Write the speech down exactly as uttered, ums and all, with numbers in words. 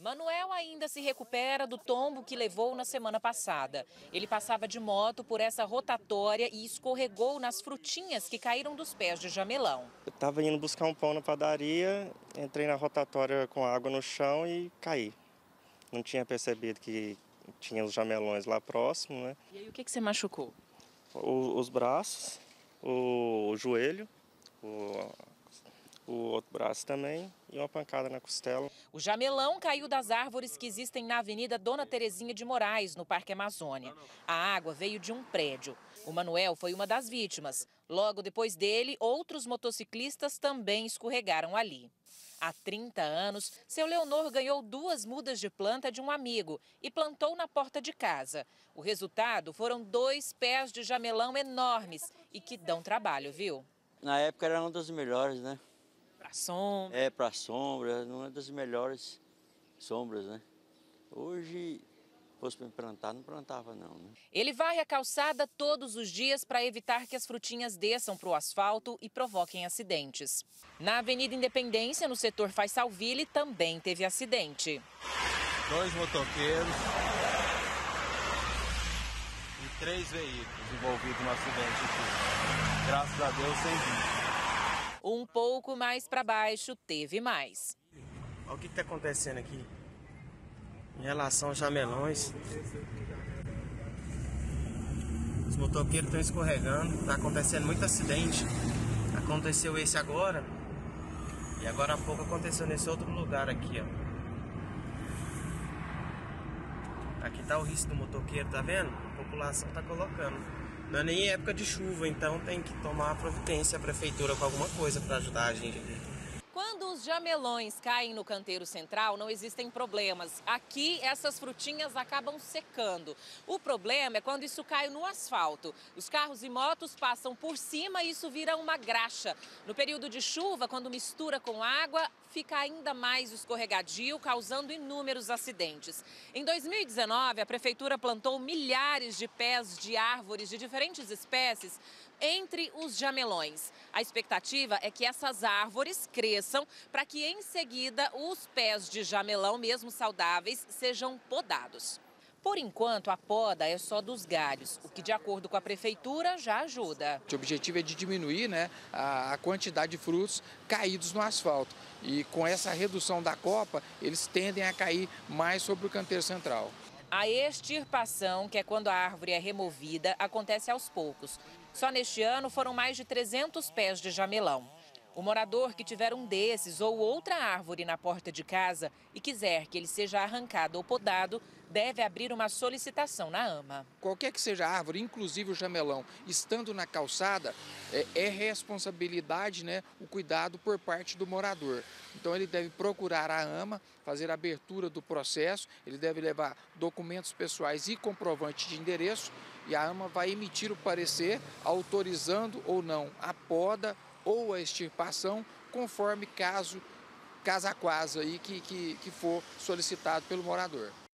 Manuel ainda se recupera do tombo que levou na semana passada. Ele passava de moto por essa rotatória e escorregou nas frutinhas que caíram dos pés de Jamelão. Eu estava indo buscar um pão na padaria, entrei na rotatória com água no chão e caí. Não tinha percebido que tinha os jamelões lá próximo, né? E aí o que que você machucou? O, os braços, o, o joelho, o... o outro braço também e uma pancada na costela. O Jamelão caiu das árvores que existem na Avenida Dona Terezinha de Moraes, no Parque Amazônia. A água veio de um prédio. O Manuel foi uma das vítimas. Logo depois dele, outros motociclistas também escorregaram ali. Há trinta anos, seu Leonor ganhou duas mudas de planta de um amigo e plantou na porta de casa. O resultado foram dois pés de jamelão enormes e que dão trabalho, viu? Na época era um dos melhores, né? Para sombra. É, para sombra, uma das melhores sombras, né? Hoje, se fosse para plantar, não plantava não, né? Ele varre a calçada todos os dias para evitar que as frutinhas desçam para o asfalto e provoquem acidentes. Na Avenida Independência, no setor Faisalville, também teve acidente. Dois motoqueiros e três veículos envolvidos no acidente aqui. Graças a Deus, sem vítimas. Um pouco mais para baixo, teve mais. Olha o que está acontecendo aqui em relação aos jamelões. Os motoqueiros estão escorregando, está acontecendo muito acidente. Aconteceu esse agora e agora há pouco aconteceu nesse outro lugar aqui, ó. Aqui está o risco do motoqueiro, tá vendo? A população está colocando. Não é nem época de chuva, então tem que tomar providência a prefeitura com alguma coisa para ajudar a gente. Quando os jamelões caem no canteiro central, não existem problemas. Aqui, essas frutinhas acabam secando. O problema é quando isso cai no asfalto. Os carros e motos passam por cima e isso vira uma graxa. No período de chuva, quando mistura com água, fica ainda mais escorregadio, causando inúmeros acidentes. Em dois mil e dezenove, a prefeitura plantou milhares de pés de árvores de diferentes espécies entre os jamelões. A expectativa é que essas árvores cresçam para que, em seguida, os pés de jamelão, mesmo saudáveis, sejam podados. Por enquanto, a poda é só dos galhos, o que, de acordo com a prefeitura, já ajuda. O objetivo é de diminuir, né, a quantidade de frutos caídos no asfalto. E com essa redução da copa, eles tendem a cair mais sobre o canteiro central. A extirpação, que é quando a árvore é removida, acontece aos poucos. Só neste ano foram mais de trezentos pés de jamelão. O morador que tiver um desses ou outra árvore na porta de casa e quiser que ele seja arrancado ou podado, deve abrir uma solicitação na A M A. Qualquer que seja a árvore, inclusive o jamelão, estando na calçada, é, é responsabilidade, né, o cuidado por parte do morador. Então ele deve procurar a A M A, fazer a abertura do processo, ele deve levar documentos pessoais e comprovante de endereço e a A M A vai emitir o parecer autorizando ou não a poda ou a extirpação, conforme caso, caso a caso aí que, que, que for solicitado pelo morador.